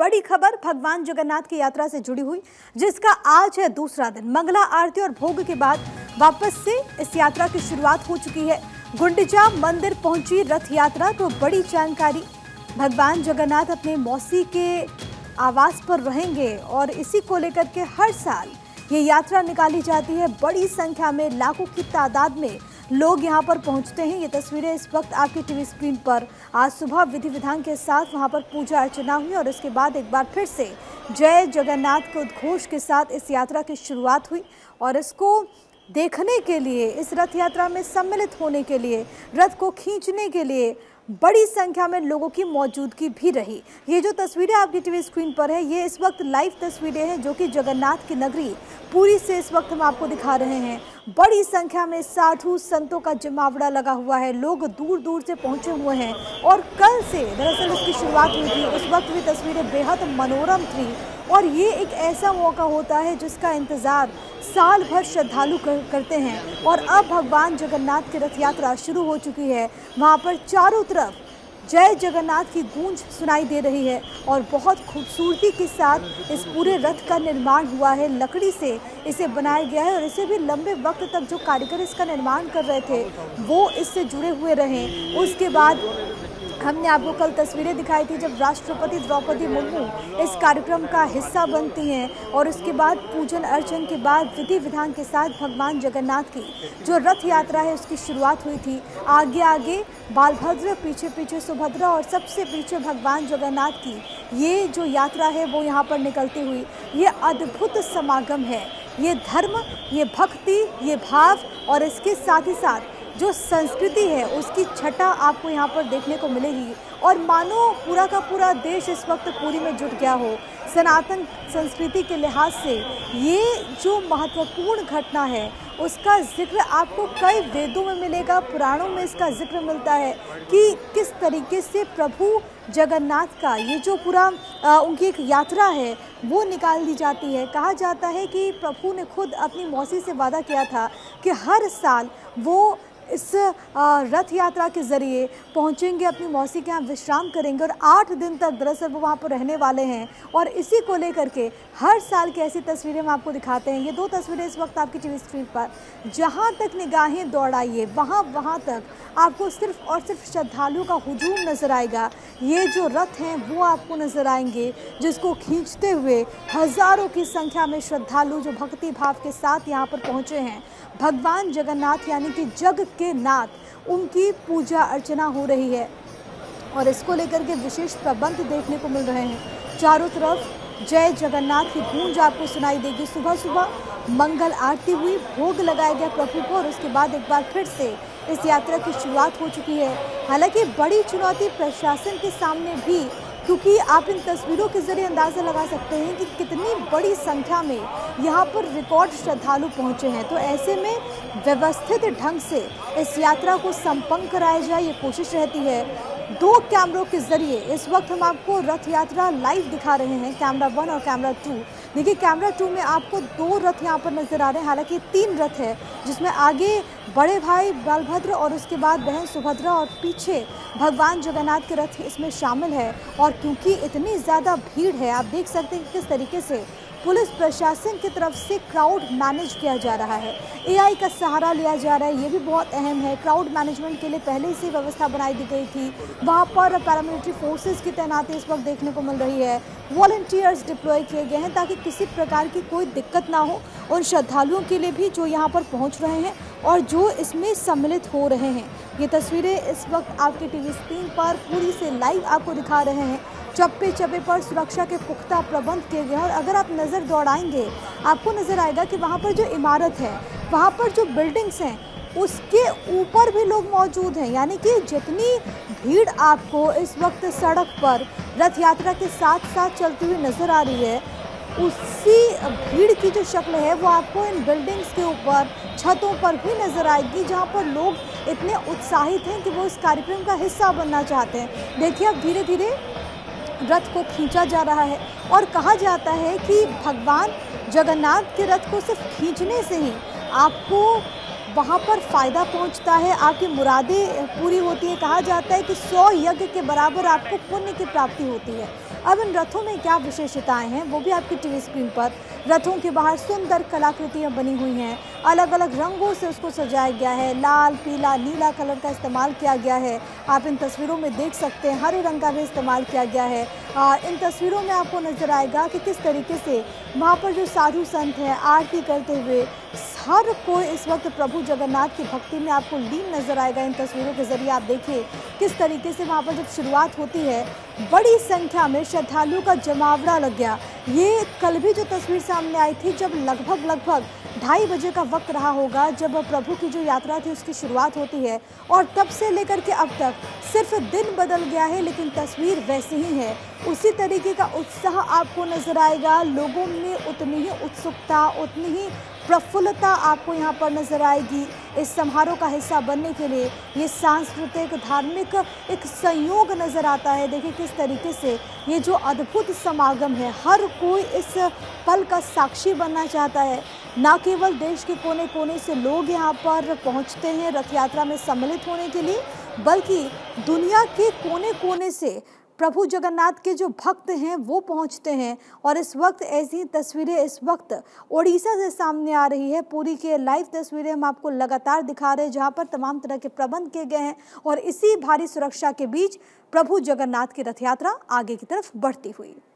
बड़ी खबर भगवान जगन्नाथ की यात्रा से जुड़ी हुई, जिसका आज है दूसरा दिन। मंगला आरती और भोग के बाद वापस से इस यात्रा की शुरुआत हो चुकी है। गुंडीचा मंदिर पहुंची रथ यात्रा को बड़ी जानकारी। भगवान जगन्नाथ अपने मौसी के आवास पर रहेंगे और इसी को लेकर के हर साल ये यात्रा निकाली जाती है। बड़ी संख्या में, लाखों की तादाद में लोग यहाँ पर पहुँचते हैं। ये तस्वीरें इस वक्त आपकी टीवी स्क्रीन पर। आज सुबह विधि विधान के साथ वहाँ पर पूजा अर्चना हुई और इसके बाद एक बार फिर से जय जगन्नाथ के उद्घोष के साथ इस यात्रा की शुरुआत हुई। और इसको देखने के लिए, इस रथ यात्रा में सम्मिलित होने के लिए, रथ को खींचने के लिए बड़ी संख्या में लोगों की मौजूदगी भी रही। ये जो तस्वीरें आपकी टीवी स्क्रीन पर है, ये इस वक्त लाइव तस्वीरें हैं जो कि जगन्नाथ की नगरी पूरी से इस वक्त हम आपको दिखा रहे हैं। बड़ी संख्या में साधु संतों का जमावड़ा लगा हुआ है, लोग दूर दूर से पहुंचे हुए हैं। और कल से दरअसल इसकी शुरुआत हुई थी, उस वक्त भी तस्वीरें बेहद मनोरम थी। और ये एक ऐसा मौका होता है जिसका इंतज़ार साल भर श्रद्धालु करते हैं। और अब भगवान जगन्नाथ की रथ यात्रा शुरू हो चुकी है। वहाँ पर चारों तरफ जय जगन्नाथ की गूंज सुनाई दे रही है और बहुत खूबसूरती के साथ इस पूरे रथ का निर्माण हुआ है। लकड़ी से इसे बनाया गया है और इसे भी लंबे वक्त तक जो कारीगर इसका निर्माण कर रहे थे वो इससे जुड़े हुए रहे। उसके बाद हमने आपको कल तस्वीरें दिखाई थी जब राष्ट्रपति द्रौपदी मुर्मू इस कार्यक्रम का हिस्सा बनती हैं। और उसके बाद पूजन अर्चन के बाद विधि विधान के साथ भगवान जगन्नाथ की जो रथ यात्रा है उसकी शुरुआत हुई थी। आगे आगे बलभद्र, पीछे पीछे सुभद्रा और सबसे पीछे भगवान जगन्नाथ की ये जो यात्रा है वो यहाँ पर निकलती हुई। ये अद्भुत समागम है, ये धर्म, ये भक्ति, ये भाव और इसके साथ ही साथ जो संस्कृति है उसकी छटा आपको यहाँ पर देखने को मिलेगी। और मानो पूरा का पूरा देश इस वक्त पूरी में जुट गया हो सनातन संस्कृति के लिहाज से। ये जो महत्वपूर्ण घटना है उसका जिक्र आपको कई वेदों में मिलेगा, पुराणों में इसका जिक्र मिलता है कि किस तरीके से प्रभु जगन्नाथ का ये जो पूरा उनकी एक यात्रा है वो निकाल दी जाती है। कहा जाता है कि प्रभु ने खुद अपनी मौसी से वादा किया था कि हर साल वो इस रथ यात्रा के ज़रिए पहुंचेंगे, अपनी मौसी के यहाँ विश्राम करेंगे और 8 दिन तक दरअसल वो वहाँ पर रहने वाले हैं। और इसी को लेकर के हर साल की ऐसी तस्वीरें हम आपको दिखाते हैं। ये 2 तस्वीरें इस वक्त आपकी टीवी स्क्रीन पर। जहाँ तक निगाहें दौड़ाइए वहाँ तक आपको सिर्फ और सिर्फ श्रद्धालुओं का हुजूम नज़र आएगा। ये जो रथ हैं वो आपको नज़र आएंगे जिसको खींचते हुए हज़ारों की संख्या में श्रद्धालु जो भक्ति भाव के साथ यहाँ पर पहुँचे हैं। भगवान जगन्नाथ यानी कि जग के नाथ, उनकी पूजा अर्चना हो रही है और इसको लेकर के विशेष प्रबंध देखने को मिल रहे हैं। चारों तरफ जय जगन्नाथ की गूंज आपको सुनाई देगी। सुबह सुबह मंगल आरती हुई, भोग लगाया गया प्रभु को और उसके बाद एक बार फिर से इस यात्रा की शुरुआत हो चुकी है। हालांकि बड़ी चुनौती प्रशासन के सामने भी, क्योंकि आप इन तस्वीरों के ज़रिए अंदाज़ा लगा सकते हैं कि कितनी बड़ी संख्या में यहाँ पर रिकॉर्ड श्रद्धालु पहुँचे हैं। तो ऐसे में व्यवस्थित ढंग से इस यात्रा को संपन्न कराया जाए, ये कोशिश रहती है। 2 कैमरों के ज़रिए इस वक्त हम आपको रथ यात्रा लाइव दिखा रहे हैं, कैमरा 1 और कैमरा 2। देखिए कैमरा 2 में आपको 2 रथ यहाँ पर नज़र आ रहे हैं। हालाँकि 3 रथ है जिसमें आगे बड़े भाई बलभद्र और उसके बाद बहन सुभद्रा और पीछे भगवान जगन्नाथ के रथ इसमें शामिल है। और क्योंकि इतनी ज़्यादा भीड़ है, आप देख सकते हैं किस तरीके से पुलिस प्रशासन की तरफ से क्राउड मैनेज किया जा रहा है। एआई का सहारा लिया जा रहा है, ये भी बहुत अहम है। क्राउड मैनेजमेंट के लिए पहले से व्यवस्था बनाई दी गई थी। वहाँ पर पैरामिलिट्री फोर्सेस की तैनाती इस वक्त देखने को मिल रही है। वॉलंटियर्स डिप्लॉय किए गए हैं ताकि किसी प्रकार की कोई दिक्कत ना हो उन श्रद्धालुओं के लिए भी जो यहाँ पर पहुँच रहे हैं और जो इसमें सम्मिलित हो रहे हैं। ये तस्वीरें इस वक्त आपके टीवी स्क्रीन पर पूरी से लाइव आपको दिखा रहे हैं। चप्पे चप्पे पर सुरक्षा के पुख्ता प्रबंध किए गए हैं। और अगर आप नज़र दौड़ाएंगे आपको नज़र आएगा कि वहाँ पर जो इमारत है, वहाँ पर जो बिल्डिंग्स हैं, उसके ऊपर भी लोग मौजूद हैं। यानी कि जितनी भीड़ आपको इस वक्त सड़क पर रथ यात्रा के साथ साथ चलती हुई नज़र आ रही है, उसी भीड़ की जो शक्ल है वो आपको इन बिल्डिंग्स के ऊपर, छतों पर भी नज़र आएगी जहाँ पर लोग इतने उत्साहित हैं कि वो इस कार्यक्रम का हिस्सा बनना चाहते हैं। देखिए अब धीरे धीरे रथ को खींचा जा रहा है। और कहा जाता है कि भगवान जगन्नाथ के रथ को सिर्फ खींचने से ही आपको वहाँ पर फ़ायदा पहुँचता है, आपकी मुरादें पूरी होती है। कहा जाता है कि 100 यज्ञ के बराबर आपको पुण्य की प्राप्ति होती है। अब इन रथों में क्या विशेषताएं हैं वो भी आपकी टीवी स्क्रीन पर। रथों के बाहर सुंदर कलाकृतियां बनी हुई हैं, अलग अलग रंगों से उसको सजाया गया है, लाल पीला नीला कलर का इस्तेमाल किया गया है। आप इन तस्वीरों में देख सकते हैं हरे रंग का भी इस्तेमाल किया गया है। इन तस्वीरों में आपको नजर आएगा कि किस तरीके से वहाँ पर जो साधु संत हैं आरती करते हुए हर कोई इस वक्त प्रभु जगन्नाथ की भक्ति में आपको लीन नजर आएगा। इन तस्वीरों के जरिए आप देखिए किस तरीके से वहाँ पर जब शुरुआत होती है बड़ी संख्या में श्रद्धालुओं का जमावड़ा लग गया। ये कल भी जो तस्वीर सामने आई थी जब लगभग 2:30 बजे का वक्त रहा होगा जब प्रभु की जो यात्रा थी उसकी शुरुआत होती है, और तब से लेकर के अब तक सिर्फ दिन बदल गया है लेकिन तस्वीर वैसी ही है। उसी तरीके का उत्साह आपको नजर आएगा, लोगों में उतनी ही उत्सुकता उतनी ही प्रफुल्लता आपको यहाँ पर नजर आएगी। इस समारोह का हिस्सा बनने के लिए ये सांस्कृतिक धार्मिक एक संयोग नज़र आता है। देखिए किस तरीके से ये जो अद्भुत समागम है हर कोई इस पल का साक्षी बनना चाहता है। ना केवल देश के कोने कोने से लोग यहाँ पर पहुँचते हैं रथ यात्रा में सम्मिलित होने के लिए, बल्कि दुनिया के कोने कोने से प्रभु जगन्नाथ के जो भक्त हैं वो पहुंचते हैं। और इस वक्त ऐसी तस्वीरें इस वक्त ओडिशा से सामने आ रही है। पूरी के लाइव तस्वीरें हम आपको लगातार दिखा रहे हैं जहां पर तमाम तरह के प्रबंध किए गए हैं, और इसी भारी सुरक्षा के बीच प्रभु जगन्नाथ की रथ यात्रा आगे की तरफ बढ़ती हुई